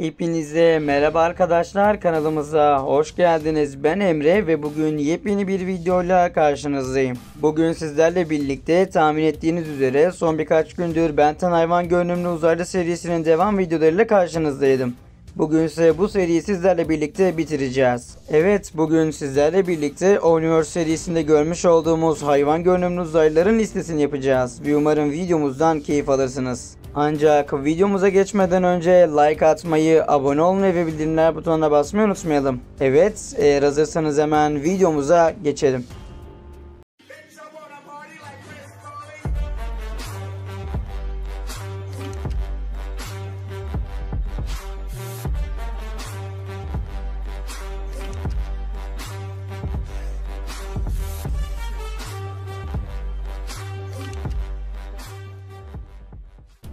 Hepinize merhaba arkadaşlar, kanalımıza hoş geldiniz. Ben Emre ve bugün yepyeni bir videoyla karşınızdayım. Bugün sizlerle birlikte tahmin ettiğiniz üzere son birkaç gündür Ben 10 hayvan görünümlü uzaylı serisinin devam videolarıyla karşınızdaydım. Bugün ise bu seriyi sizlerle birlikte bitireceğiz. Evet, bugün sizlerle birlikte Omniverse serisinde görmüş olduğumuz hayvan görünümlü uzaylıların listesini yapacağız. Ve umarım videomuzdan keyif alırsınız. Ancak videomuza geçmeden önce like atmayı, abone olmayı ve bildirimler butonuna basmayı unutmayalım. Evet, eğer hazırsanız hemen videomuza geçelim.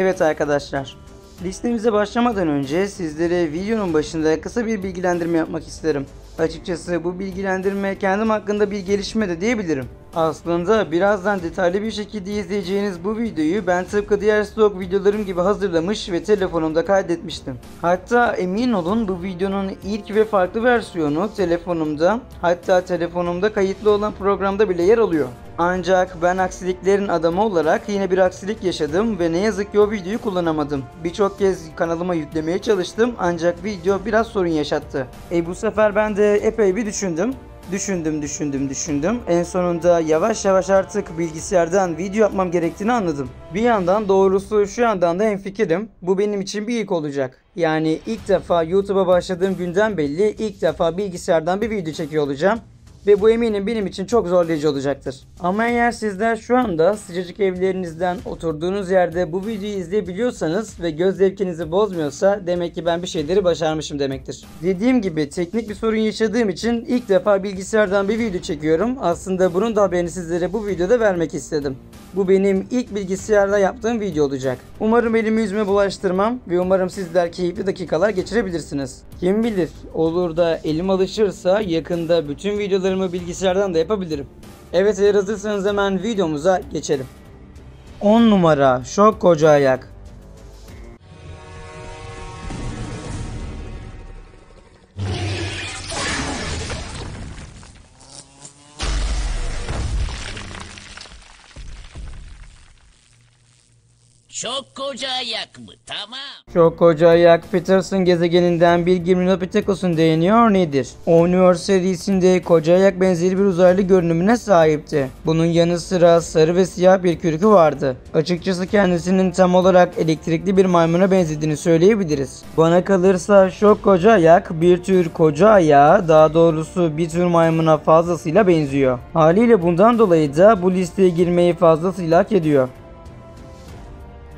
Evet arkadaşlar, listemize başlamadan önce sizlere videonun başında kısa bir bilgilendirme yapmak isterim. Açıkçası bu bilgilendirme kendim hakkında bir gelişme de diyebilirim. Aslında birazdan detaylı bir şekilde izleyeceğiniz bu videoyu ben tıpkı diğer stok videolarım gibi hazırlamış ve telefonumda kaydetmiştim. Hatta emin olun bu videonun ilk ve farklı versiyonu telefonumda, hatta telefonumda kayıtlı olan programda bile yer alıyor. Ancak ben aksiliklerin adamı olarak yine bir aksilik yaşadım ve ne yazık ki o videoyu kullanamadım. Birçok kez kanalıma yüklemeye çalıştım ancak video biraz sorun yaşattı. Bu sefer ben de epey bir düşündüm. En sonunda yavaş yavaş artık bilgisayardan video yapmam gerektiğini anladım. Bir yandan doğrusu şu yandan da hemfikirim. Bu benim için bir ilk olacak. Yani ilk defa YouTube'a başladığım günden belli ilk defa bilgisayardan bir video çekiyor olacağım. Ve bu eminim benim için çok zorlayıcı olacaktır. Ama eğer sizler şu anda sıcacık evlerinizden oturduğunuz yerde bu videoyu izleyebiliyorsanız ve göz zevkinizi bozmuyorsa demek ki ben bir şeyleri başarmışım demektir. Dediğim gibi teknik bir sorun yaşadığım için ilk defa bilgisayardan bir video çekiyorum. Aslında bunun da haberini sizlere bu videoda vermek istedim. Bu benim ilk bilgisayarda yaptığım video olacak. Umarım elimi yüzüme bulaştırmam ve umarım sizler keyifli dakikalar geçirebilirsiniz. Kim bilir, olur da elim alışırsa yakında bütün videolarımı bilgisayardan da yapabilirim. Evet, eğer hazırsanız hemen videomuza geçelim. 10 numara şok koca ayak. Çok koca ayak mı? Tamam. Çok koca ayak Peterson gezegeninden bir Gymnopithecus'un DNA örneğidir. Omniverse serisinde koca ayak benzeri bir uzaylı görünümüne sahipti. Bunun yanı sıra sarı ve siyah bir kürkü vardı. Açıkçası kendisinin tam olarak elektrikli bir maymuna benzediğini söyleyebiliriz. Bana kalırsa şok koca ayak bir tür koca ayağa, daha doğrusu bir tür maymuna fazlasıyla benziyor. Haliyle bundan dolayı da bu listeye girmeyi fazlasıyla hak ediyor.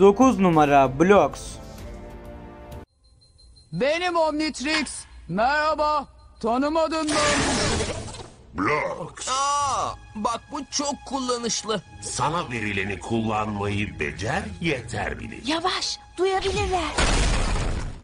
9 numara Blox. Benim Omnitrix. Merhaba. Tanımadın mı? Blox. Bak bu çok kullanışlı. Sana verileni kullanmayı becer yeter bile. Yavaş, duyabilirler.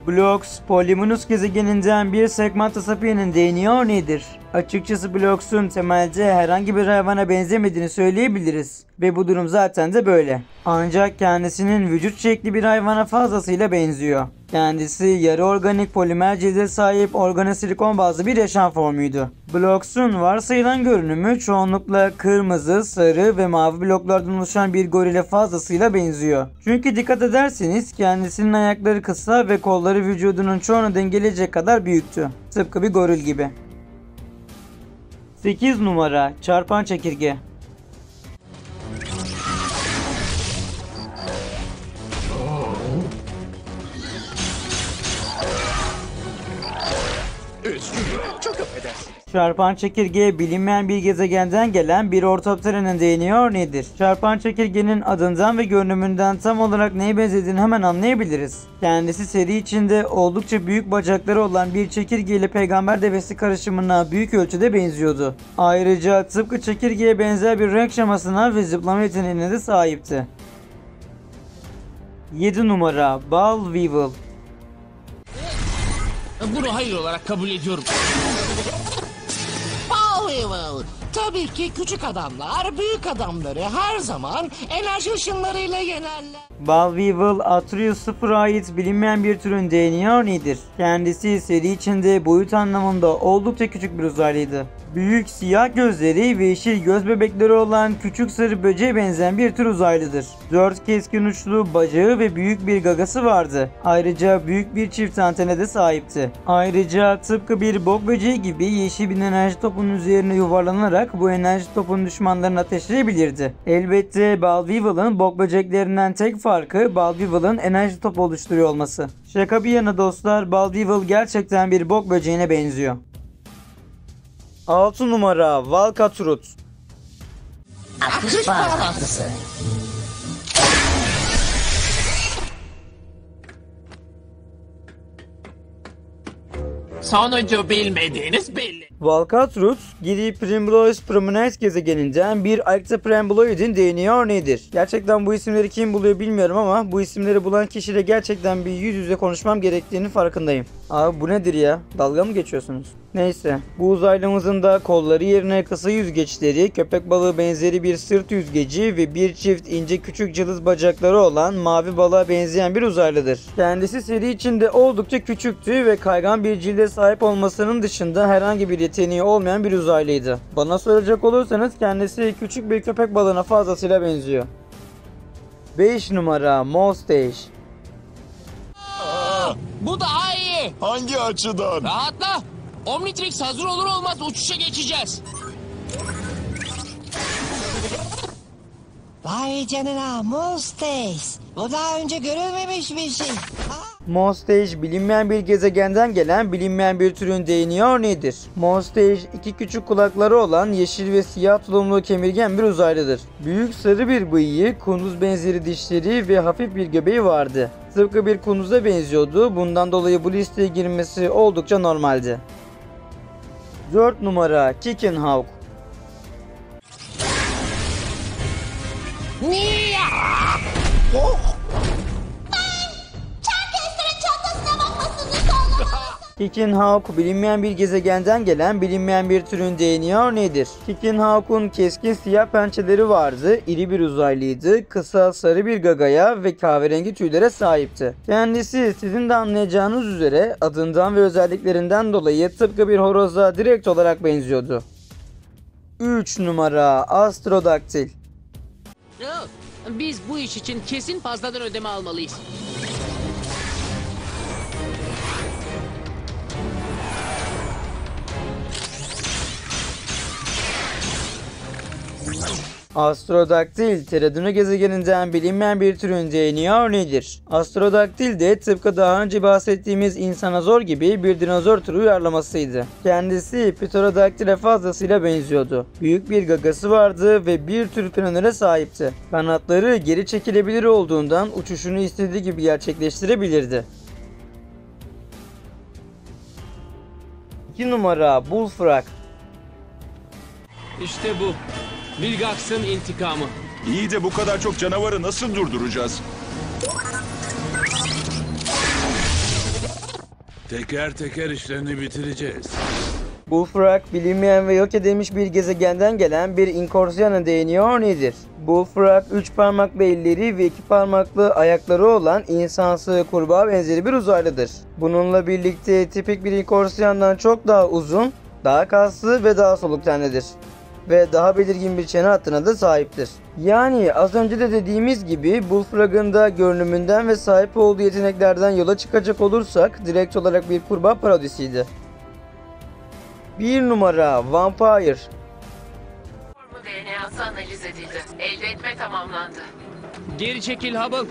Blox, Polymunus gezegeninden bir Segmenta sapien'in DNA örneğidir. Açıkçası Blox'un temelde herhangi bir hayvana benzemediğini söyleyebiliriz ve bu durum zaten de böyle. Ancak kendisinin vücut şekli bir hayvana fazlasıyla benziyor. Kendisi yarı organik polimer cilde sahip organosilikon bazlı bir yaşam formuydu. Blox'un varsayılan görünümü çoğunlukla kırmızı, sarı ve mavi bloklardan oluşan bir gorile fazlasıyla benziyor. Çünkü dikkat ederseniz kendisinin ayakları kısa ve kolları vücudunun çoğunu dengeleyecek kadar büyüktü. Tıpkı bir goril gibi. 8 numara Çarpan Çekirge. Çarpan çekirge bilinmeyen bir gezegenden gelen bir ortopterenin DNA örneğidir. Çarpan çekirgenin adından ve görünümünden tam olarak neye benzediğini hemen anlayabiliriz. Kendisi seri içinde oldukça büyük bacakları olan bir çekirge ile peygamber devesi karışımına büyük ölçüde benziyordu. Ayrıca tıpkı çekirgeye benzer bir renk şemasına ve zıplama yeteneğine de sahipti. 7 numara Ball Weevil. Bunu hayır olarak kabul ediyorum. Weevil. Tabii ki küçük adamlar büyük adamları her zaman enerji ışınlarıyla yenerler. Ball Weevil, Atreus 0'a ait bilinmeyen bir türün DNA örneğidir. Kendisi seri içinde boyut anlamında oldukça küçük bir uzaylıydı. Büyük siyah gözleri ve yeşil göz bebekleri olan küçük sarı böceğe benzeyen bir tür uzaylıdır. 4 keskin uçlu bacağı ve büyük bir gagası vardı. Ayrıca büyük bir çift antene de sahipti. Ayrıca tıpkı bir bok böceği gibi yeşil bir enerji topunun üzerine yuvarlanarak bu enerji topunun düşmanlarını ateşleyebilirdi. Elbette Ball Weevil'ın bok böceklerinden tek farkı Ball Weevil'ın enerji topu oluşturuyor olması. Şaka bir yana dostlar, Ball Weevil gerçekten bir bok böceğine benziyor. 6 numara Valkatrut. Akış bağlantısı. Sonucu bilmediğiniz belli. Valkatrut, Gily Primrose Prominence gezegeninden bir Arctoprembloidin DNA örneğidir. Gerçekten bu isimleri kim buluyor bilmiyorum ama bu isimleri bulan kişiyle gerçekten bir yüz yüze konuşmam gerektiğinin farkındayım. Abi bu nedir ya? Dalga mı geçiyorsunuz? Neyse, bu uzaylımızın da kolları yerine kısa yüzgeçleri, köpek balığı benzeri bir sırt yüzgeci ve bir çift ince küçük cılız bacakları olan mavi balığa benzeyen bir uzaylıdır. Kendisi seri içinde oldukça küçüktü ve kaygan bir cilde sahip olmasının dışında herhangi bir yeteneği olmayan bir uzaylıydı. Bana soracak olursanız kendisi küçük bir köpek balığına fazlasıyla benziyor. 5 numara Monstage. Bu daha iyi. Hangi açıdan? Rahatla. Omnitrix hazır olur olmaz uçuşa geçeceğiz. Vay canına, Monstage. Bu daha önce görülmemiş bir şey. Monstage, bilinmeyen bir gezegenden gelen bilinmeyen bir türün DNA örneğidir. Monstage, iki küçük kulakları olan yeşil ve siyah tulumlu kemirgen bir uzaylıdır. Büyük sarı bir bıyığı, kunduz benzeri dişleri ve hafif bir göbeği vardı. Tıpkı bir kunduza benziyordu, bundan dolayı bu listeye girmesi oldukça normaldi. 4 numara Chickenhawk. Niye? Oh! Chickenhawk, bilinmeyen bir gezegenden gelen bilinmeyen bir türün DNA örneğidir. Chickenhawk'un keskin siyah pençeleri vardı, iri bir uzaylıydı, kısa sarı bir gagaya ve kahverengi tüylere sahipti. Kendisi sizin de anlayacağınız üzere adından ve özelliklerinden dolayı tıpkı bir horoza direkt olarak benziyordu. 3 numara Astrodaktil. Biz bu iş için kesin fazladan ödeme almalıyız. Astrodaktil, Teredüno gezegeninden bilinmeyen bir türün DNA örneğidir. Astrodaktil de tıpkı daha önce bahsettiğimiz insanazor gibi bir dinozor türü uyarlamasıydı. Kendisi Pterodaktil'e fazlasıyla benziyordu. Büyük bir gagası vardı ve bir tür planöre sahipti. Kanatları geri çekilebilir olduğundan uçuşunu istediği gibi gerçekleştirebilirdi. 2 numara Bullfrog. İşte bu. Bilgax'ın intikamı. İyi de bu kadar çok canavarı nasıl durduracağız? Teker teker işlerini bitireceğiz. Bullfrog, bilinmeyen ve yok edilmiş bir gezegenden gelen bir Inkorsiya'nın DNA örneğidir. Bullfrog, 3 parmaklı elleri ve 2 parmaklı ayakları olan insansı kurbağa benzeri bir uzaylıdır. Bununla birlikte tipik bir Inkorsiya'dan çok daha uzun, daha kaslı ve daha soluk tenlidir. Ve daha belirgin bir çene hattına da sahiptir. Yani az önce de dediğimiz gibi Bullfrog'un da görünümünden ve sahip olduğu yeteneklerden yola çıkacak olursak direkt olarak bir kurbağa parodisiydi. 1 numara Vampire. Formu DNA'sı analiz edildi. Elde etme tamamlandı. Geri çekil Hubble.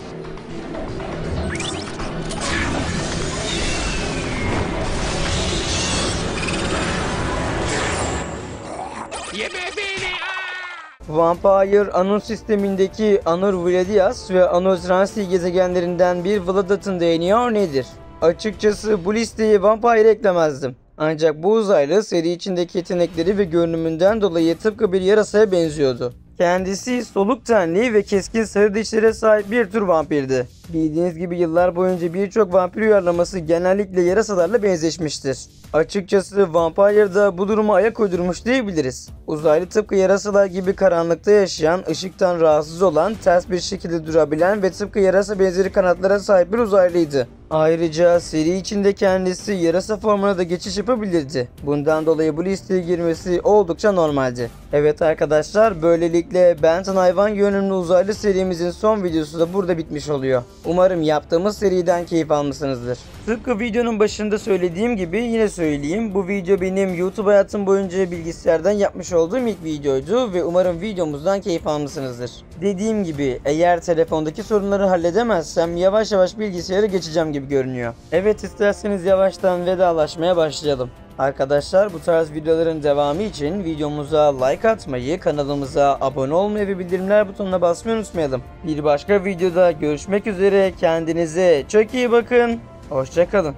Vampire, Anur sistemindeki Anur Vledias ve Anuransi gezegenlerinden bir Vladat'ın DNA örneğidir. Açıkçası bu listeye Vampire'e eklemezdim. Ancak bu uzaylı seri içindeki yetenekleri ve görünümünden dolayı tıpkı bir yarasaya benziyordu. Kendisi soluk tenli ve keskin sarı dişlere sahip bir tür vampirdi. Bildiğiniz gibi yıllar boyunca birçok vampir uyarlaması genellikle yarasalarla benzeşmiştir. Açıkçası Vampire da bu duruma ayak uydurmuş diyebiliriz. Uzaylı tıpkı yarasalar gibi karanlıkta yaşayan, ışıktan rahatsız olan, ters bir şekilde durabilen ve tıpkı yarasa benzeri kanatlara sahip bir uzaylıydı. Ayrıca seri içinde kendisi yarasa formuna da geçiş yapabilirdi. Bundan dolayı bu listeye girmesi oldukça normaldi. Evet arkadaşlar, böylelikle Ben 10 hayvan yönümlü uzaylı serimizin son videosu da burada bitmiş oluyor. Umarım yaptığımız seriden keyif almışsınızdır. Tıpkı videonun başında söylediğim gibi yine söyleyeyim. Bu video benim YouTube hayatım boyunca bilgisayardan yapmış olduğum ilk videoydu ve umarım videomuzdan keyif almışsınızdır. Dediğim gibi eğer telefondaki sorunları halledemezsem yavaş yavaş bilgisayara geçeceğim gibi görünüyor. Evet, isterseniz yavaştan vedalaşmaya başlayalım. Arkadaşlar, bu tarz videoların devamı için videomuza like atmayı, kanalımıza abone olmayı ve bildirimler butonuna basmayı unutmayalım. Bir başka videoda görüşmek üzere, kendinize çok iyi bakın, hoşça kalın.